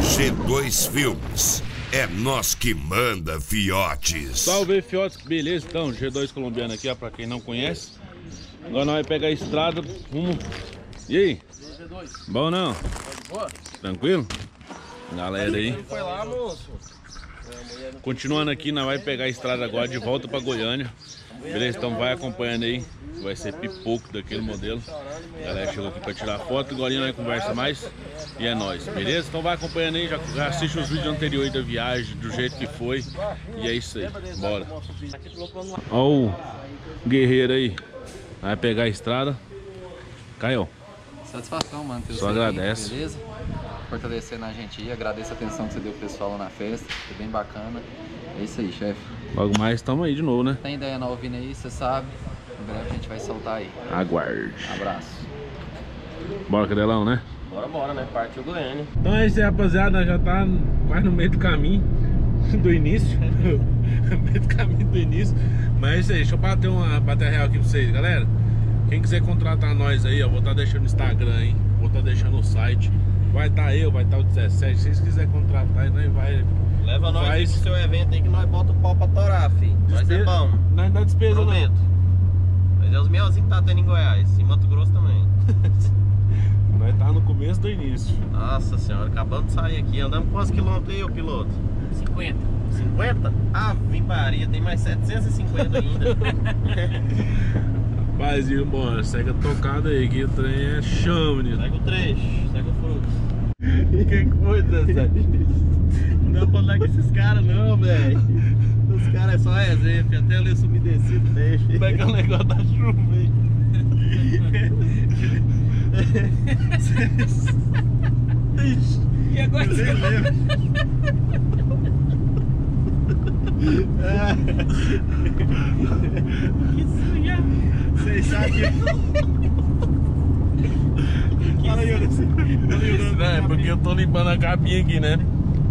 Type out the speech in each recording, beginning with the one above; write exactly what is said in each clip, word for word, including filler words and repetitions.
G dois Filmes. É nós que manda, fiotes. Salve, fiotes. Beleza, então, G dois colombiano aqui, ó, pra quem não conhece. Agora nós vamos pegar a estrada, rumo... E aí? G dois. Bom não? Boa. Tranquilo? Galera aí. Foi lá, moço. Continuando aqui, nós vamos pegar a estrada agora de volta pra Goiânia. Beleza, então vai acompanhando aí. Vai ser pipoco daquele modelo. A galera chegou aqui pra tirar foto, agora nós conversa mais. E é nóis, beleza? Então vai acompanhando aí, já, já assiste os vídeos anteriores da viagem, do jeito que foi. E é isso aí, bora. Olha o guerreiro aí. Vai pegar a estrada. Caiu. Satisfação, mano. Só agradece. Beleza? Fortalecendo a gente aí. Agradeço a atenção que você deu pro pessoal lá na festa. Foi bem bacana. É isso aí, chefe. Logo mais, tamo aí de novo, né? Tem ideia nova vindo aí, você sabe. Em breve a gente vai soltar aí. Aguarde. Abraço. Bora, Cadelão, né? Bora, bora, né? Partiu Goiânia. Então é isso aí, rapaziada. Já tá quase no meio do caminho do início. No meio do caminho do início. Mas é isso aí. Deixa eu bater uma bater real aqui pra vocês, galera. Quem quiser contratar nós aí, ó, vou estar deixando o Instagram, hein? Vou estar deixando o site. Vai estar eu, vai estar o dezessete. Se vocês quiserem contratar aí, nós vai... Leva nós faz... pro seu evento aí que nós bota o pau pra torar, fi. Nós é bom. Nós dá despesa, prometo. Não. Mas é os melzinhos que tá tendo em Goiás. Em Mato Grosso também. Nós tá no começo do início. Nossa senhora, acabando de sair aqui. Andamos quantos quilômetros aí, ô piloto? cinquenta. cinquenta? Ah, vim Maria, tem mais setecentos e cinquenta ainda. Mas e bora, segue a tocada aí, que o trem é chama, né? Segue o trecho, segue o fruto. E que foi, dezessete? Não dá pra andar com esses caras não, velho. Os caras é só resenha, filho. Até ali umedecido deixa. Pega o negócio da chuva, hein? E agora você lembra? Isso, já. Vocês sabem. Fala aí, olha. Porque eu tô limpando a capinha aqui, né?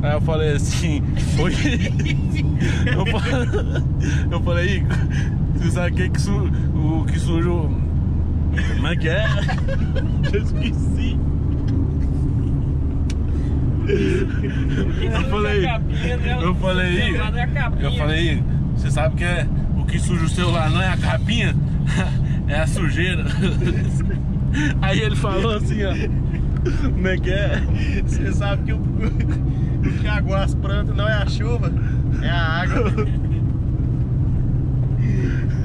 Aí eu falei assim. Hoje... eu, falei... eu falei, você sabe o que, que, su... o que sujo. Como é que é? Eu esqueci. Eu falei, eu falei, eu falei, você sabe que é o que suja o celular não é a capinha, é a sujeira. Aí ele falou assim, ó, como é que é? Você sabe que o, o que aguou as plantas não é a chuva, é a água.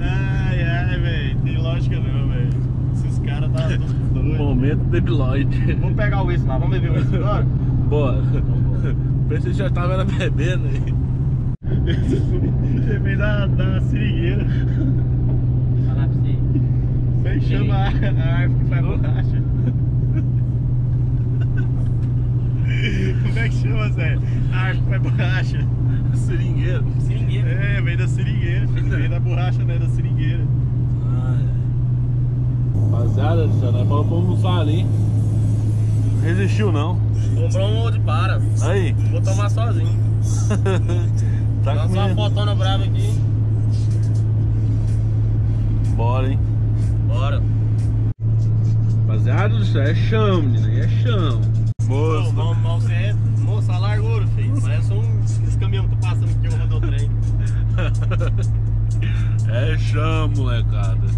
Ai, ai, velho, tem lógica não, velho. Esses caras tá tudo doido. Momento debilóide. Vamos pegar o uísque lá, vamos beber o uísque agora? Bora. Pensei que já tava era bebendo aí. Você fez a, a seringueira. Falar pra você. Você chama a, a árvore que faz borracha. Como é que chama, Zé? A árvore que faz borracha. Seringueira. Seringueira. É, veio da seringueira. Veio da borracha, né? Da seringueira. Ah, é. Rapaziada, nós falamos pra almoçar ali. Resistiu não. Comprou um outro para. Aí. Vou tomar sozinho. Tá com uma fotona brava aqui. Bora, hein? Bora. Rapaziada do céu, é chão, menino. É chão. Moço. Não, você é moça largura, filho. Parece um desses caminhões que tu passando aqui, eu rodou o trem. É chão, molecada.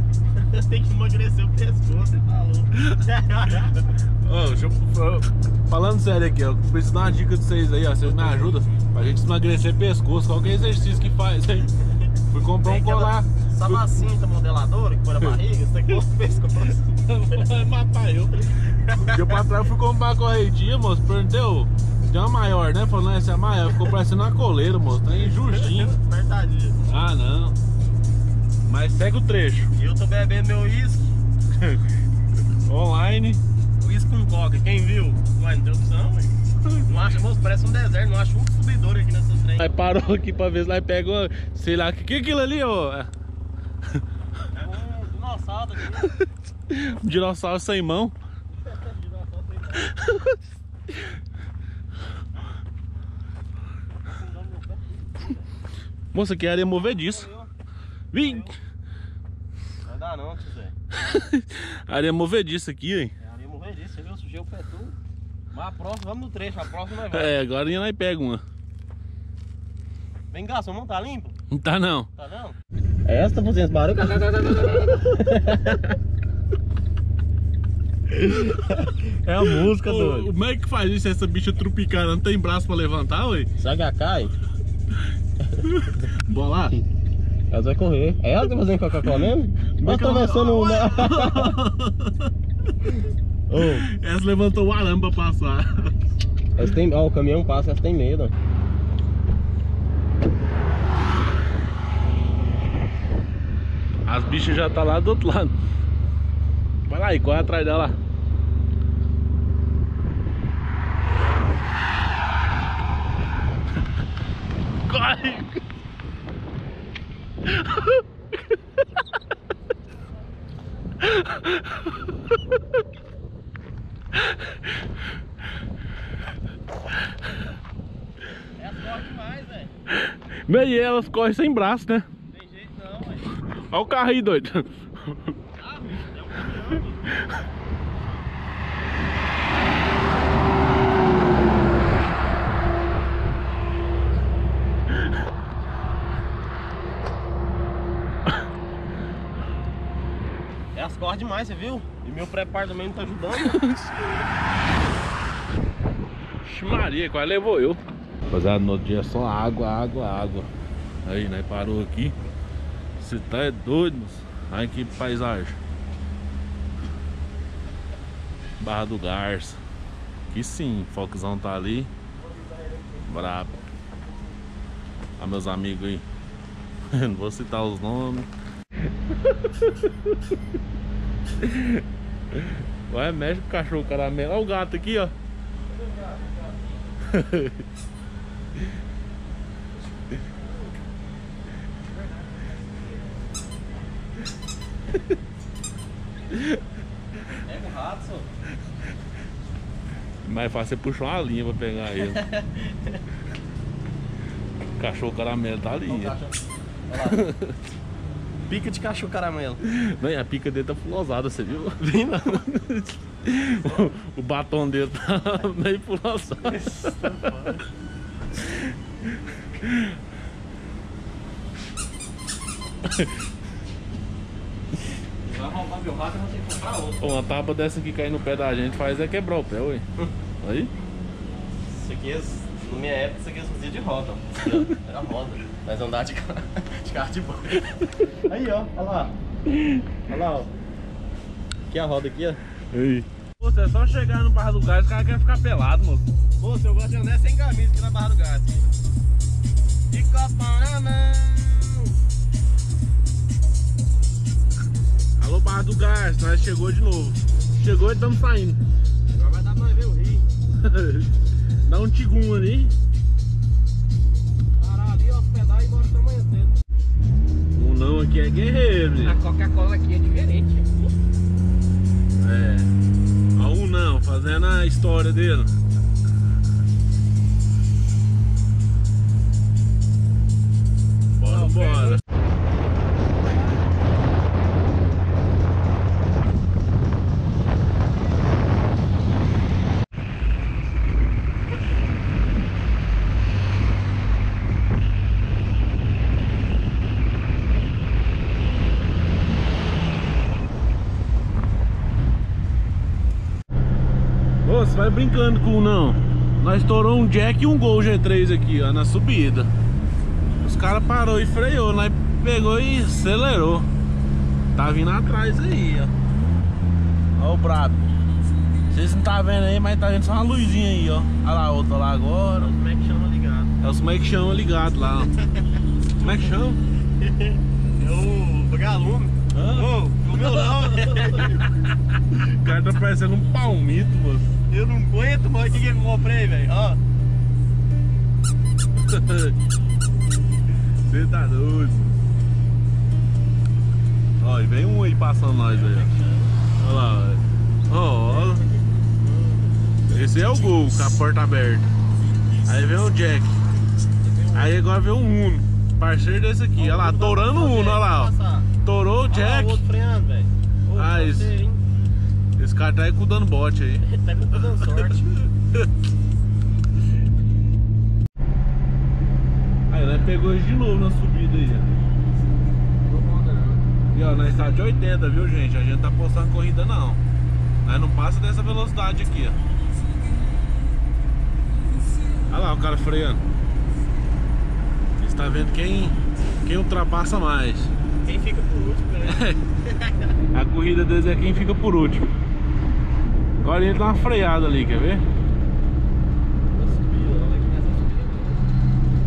Tem que emagrecer o pescoço, você falou. Oh, deixa eu, falando sério aqui, eu preciso dar uma dica de vocês aí, ó. Vocês me ajudam pra gente emagrecer pescoço. Qual que é exercício que faz, hein? Fui comprar um colar. Essa massinha modeladora que põe na barriga, você corta o pescoço. Vai matar eu. Eu pra trás fui comprar a corretinha, moço. Perguntei, ô, tem uma maior, né? Falando, essa é a maior. Ficou parecendo uma coleira, moço. Tá injustinho. Verdade. Ah, não. Mas segue o trecho. E eu tô bebendo meu uísque. Online. Isso com coca, quem viu? Uai, não tem opção, velho. Não acha, moço, parece um deserto, não acho um subidor aqui nessa trem. Aí parou aqui pra ver se lá e pegou, sei lá, o que, que é aquilo ali, ó? É um dinossauro aqui. Um dinossauro sem mão. Dinossauro sem mão. Moça, que areia mover disso. Vim! Não vai dar não, tio Zé. Areia mover disso aqui, hein? Você viu? Sujei o pé tudo. Mas a próxima, vamos no trecho, a próxima nós vamos. É, agora nós pega uma. Vem cá, sua mão tá limpa? Não tá não. Tá não? É essa, tá fazendo esse barulho? É a música, doido. Como é que faz isso? Essa bicha trupicana não tem braço pra levantar, ué? Será que ela cai? Bora lá. Ela vai correr. É ela que tá fazendo Coca-Cola mesmo? Mas atravessando um... oh. Essa levantou o arame pra passar. Essa tem... Ó, oh, o caminhão passa, essa tem medo. As bichas já tá lá do outro lado. Vai lá e corre atrás dela. Corre! Elas correm demais, velho. Bem, e elas correm sem braço, né? Não tem jeito não, velho. Olha o carro aí, doido. Elas correm demais, você viu? E meu preparo também não tá ajudando. Maria, quase levou eu. Rapaziada, no outro dia é só água, água, água. Aí, né? Parou aqui. Você tá é doido, moço. Olha que paisagem. Barra do Garça. Que sim, o Focuzão tá ali. Brabo. Olha meus amigos aí. Não vou citar os nomes. Ué, mexe com o cachorro caramelo. Olha o gato aqui, ó. É um rato, só. Mais fácil é puxar uma linha pra pegar ele. O cachorro caramelo tá ali. Olha lá. Pica de cachorro caramelo. Bem, a pica dele tá pulosada, você viu? Vem não. O, o batom dele tá meio pulosado. Vai roubar meu rato e não tem que comprar outro. Uma tábua dessa aqui cair no pé da gente faz é quebrar o pé, ué. Aí? Isso aqui é, na minha época, isso aqui é fazia de roda. Era roda. Mas andar de, car de carro de boa. Aí, ó, olha lá. Olha lá, ó. Aqui a roda aqui, ó. Ei. Você é só chegar no Barra do Garça, os caras querem ficar pelado, moço. Moço, eu gosto de andar sem camisa aqui na Barra do Garça. De copa na mão. Alô, Barra do Garça, nós chegou de novo. Chegou e estamos saindo. Agora vai dar pra nós ver o rio. Dá um tigum ali. O não aqui é guerreiro, gente. A Coca-Cola aqui é diferente. É. A um não, fazendo a história dele. Bora, não, bora. Vai brincando com o não. Nós estourou um jack e um Gol G três aqui, ó, na subida. Os caras parou e freou, nós pegou e acelerou. Tá vindo atrás aí, ó. Ó o brabo. Vocês não tá vendo aí, mas tá vendo só uma luzinha aí, ó. Olha lá a outra lá agora. É os como é que chama ligado. É os como é que chama ligado lá, ó. Como é que chama? É o galume. Ah. Oh, o meu não. O cara tá parecendo um palmito, mano. Eu não aguento mais o que, que eu comprei, velho. Ó. Você tá doido. Ó, e vem um aí passando nós, velho. Olha lá, velho. Ó, ó. Esse é o Gol, com a porta aberta. Aí vem o Jack. Aí agora vem um Uno. Parceiro desse aqui. Olha lá, torando o Uno, olha lá, ó. Torou o Jack. Ah, esse... esse cara tá aí com dando bote aí. Tá com dando sorte. está de oitenta, viu, gente? A gente tá postando corrida não. Mas não passa dessa velocidade aqui, ó. Olha lá o cara freando. Você está vendo quem, quem ultrapassa mais. Quem fica por último, né? A corrida deles é quem fica por último. Agora ele dá uma freada ali, quer ver?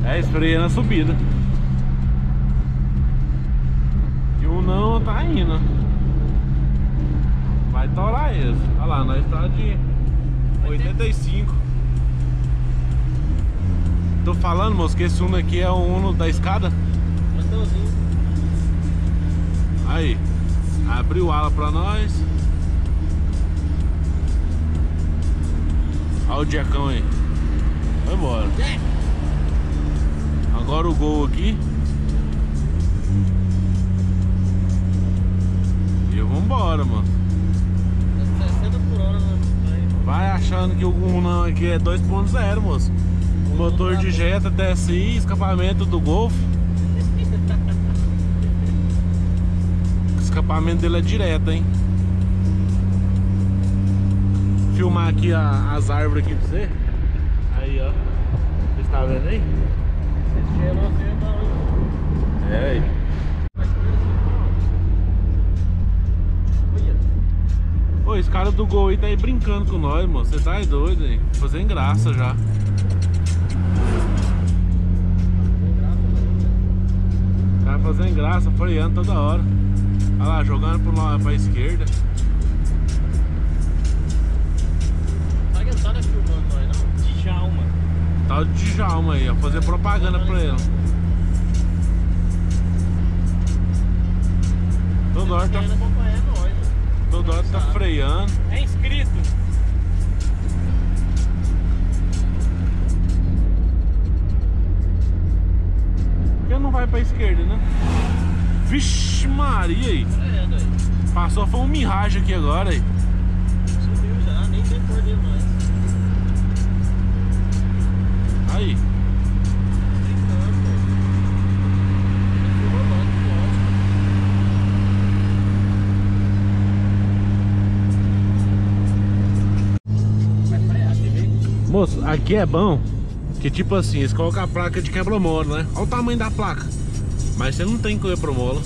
É, freia na subida. E um não tá indo. Vai torar isso. Olha lá, nós tá de oitenta e cinco. Tô falando, moço, que esse Uno aqui é o Uno da escada. Aí, abriu ala pra nós. Olha o Jackão aí. Vai embora. Agora o Gol aqui. E eu vou embora, mano. sessenta por hora, né? Vai achando que o Unão aqui é dois ponto zero, moço. Motor de Jetta, T S I, escapamento do Golf. O escapamento dele é direto, hein? Vou filmar aqui a, as árvores aqui pra você. Aí, ó. Você tá vendo aí? É aí. Pô, esse cara do Gol aí tá aí brincando com nós, mano. Você tá aí doido, hein? Fazendo graça já. Tá fazendo graça, freando toda hora. Olha lá, jogando pro lado, pra esquerda. Será que ele tá filmando nós, não? Djalma. Tá o Djalma aí, ó, fazer propaganda pra ele. Todo hora tá, todo hora tá freando. É inscrito. Por que não vai pra esquerda, né? Vixe Maria aí. Passou, foi um miragem aqui agora aí. Subiu já, nem tem por dentro mais. Aí. Moço, aqui é bom que tipo assim, eles colocam a placa de quebra-mola, né? Olha o tamanho da placa. Mas você não tem quebra-mola.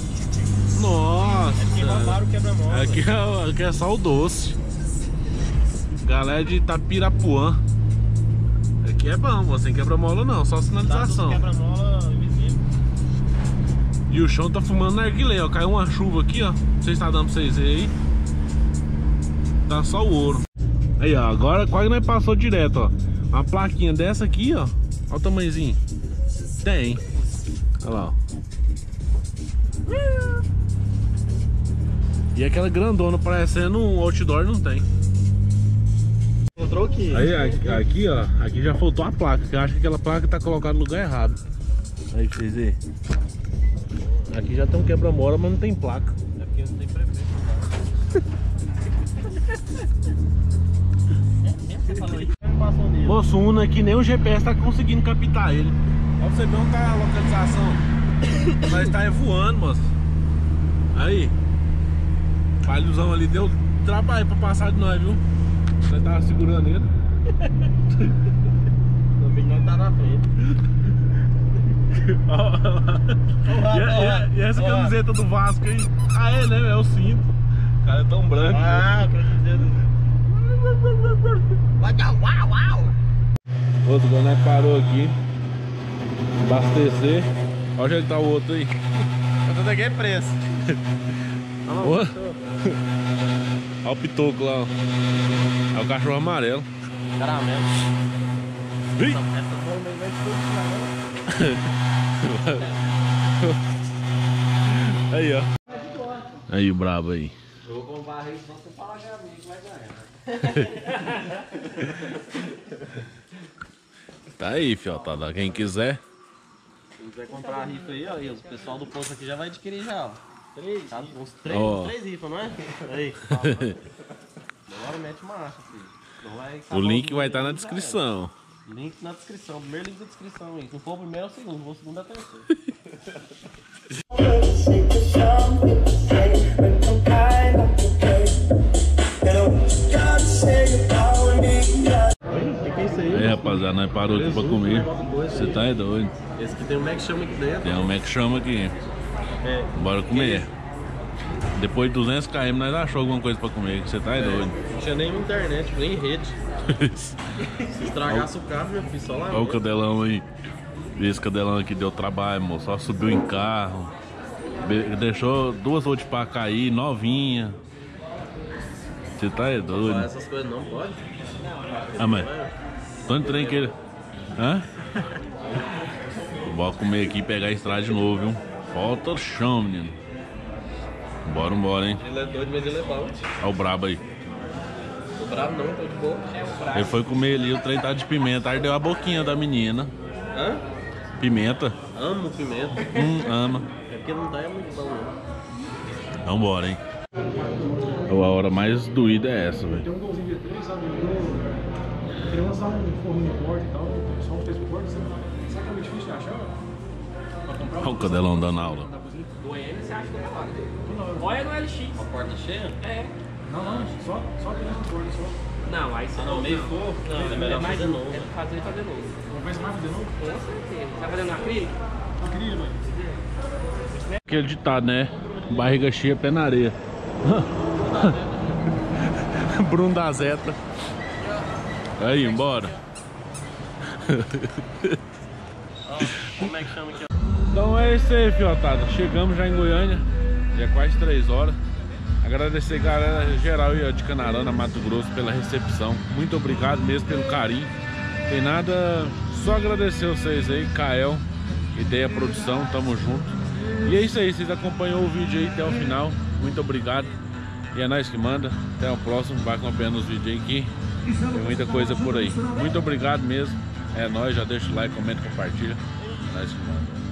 Nossa. Aqui roubaram o quebra-mola. Aqui, é, aqui é só o doce. Galera de Itapirapuã. Aqui é bom, moço, sem quebra-mola não, só sinalização. Tá quebra-mola invisível. E o chão tá fumando narguilé, ó. Caiu uma chuva aqui, ó. Não sei se tá dando pra vocês verem aí. Tá só o ouro. Aí, ó, agora quase nós passou direto, ó. Uma plaquinha dessa aqui, ó. Olha o tamanhozinho. Tem. Olha lá, ó. E aquela grandona parecendo um outdoor não tem. Aqui. Aí, aqui, aqui, ó, aqui já faltou a placa, que eu acho que aquela placa tá colocada no lugar errado. Aí pra vocês verem. Aqui já tem um quebra-mola, mas não tem placa. É porque não tem prefeito. Moço, o Uno aqui nem o G P S tá conseguindo captar ele. Ó, pra você ver onde tá a localização. Nós tá voando, moço. Aí. O palhuzão ali deu trabalho pra passar de nós, viu? Nós tava segurando ele. O amigo não tá na frente. Olha lá. Olá, e, e, e essa olá. Camiseta do Vasco aí? Ah, é, né? É o cinto. O cara é tão branco. Ah, camiseta. Uau, uau. O outro Goné parou aqui. Abastecer. Olha onde ele tá o outro aí. O outro aqui é preço. Olha o pitoco lá, ó. É o cachorro amarelo. Caramelo. Ih! Aí, ó. Aí o brabo aí. Vou com o barril, só você falar que é amigo, vai ganhar. Tá aí, fiotada. Quem quiser. Quem quiser comprar a rifa aí, ó. E o pessoal do posto aqui já vai adquirir já, ó. Três. Tá, uns três, oh. três rifas, não é? Aí. Agora mete marcha, filho. O link vai estar na descrição. Link na descrição, primeiro link da descrição. Se não for o primeiro, é o segundo. Se for o segundo, é o terceiro. rapaziada, nós parou aqui pra comer. Você tá aí doido. Esse aqui tem um Mac Chama aqui dentro. Tem um Mac Chama aqui. É. Bora comer. Depois de duzentos quilômetros nós achou alguma coisa pra comer, você tá é, doido. Não tinha nem internet, nem rede. Se estragasse o carro, meu filho, só lá. Olha o cadelão aí. Esse cadelão aqui deu trabalho, moço. Só subiu em carro. Deixou duas outras pra cair, novinha. Você tá é doido. Mas essas coisas não pode. Ah, mas tanto trem que ele... Hã? Bora comer aqui e pegar a estrada de novo, viu? Falta chão, menino. Bora, bora, hein? Ele é doido, mas ele é bom. Olha o brabo aí. O brabo não, tô de boa. Ele foi comer ali, o trem tá de pimenta. Aí deu a boquinha da menina. Hã? Pimenta. Amo pimenta. Hum, ama. É porque não dá, é muito bom, não. Então bora, hein? A hora mais doída é essa, velho. Tem um golzinho de três, sabe? Queria lançar um forrinho de corte e tal. Só um texto de corte, sabe? Será que é muito difícil de achar? Olha o cadelão dando aula. Goiânia você acha que é lá? Olha no L X. Uma porta cheia? É. Não, não, só, só tem um forno só. Não, aí só não meio forno. Não, é melhor fazer novo. É fazer e fazer novo. Não pensa mais fazer novo? Com certeza. Você tá fazendo acrílico? Acrílico, velho. Aquele ditado, né? Barriga cheia, pé na areia. Bruno da Zeta. Aí, embora. Como é que chama aqui? Então é isso aí, fiotada. Chegamos já em Goiânia. Já é quase três horas. Agradecer a galera geral aí, ó, de Canarana, Mato Grosso, pela recepção. Muito obrigado mesmo pelo carinho. Tem nada, só agradecer vocês aí, Kael, Ideia Produção, tamo junto. E é isso aí, vocês acompanhou o vídeo aí até o final. Muito obrigado. E é nós que manda. Até o próximo. Vai acompanhando os vídeos aqui. Tem muita coisa por aí. Muito obrigado mesmo. É nóis. Já deixa o like, comenta, compartilha. É nós que manda.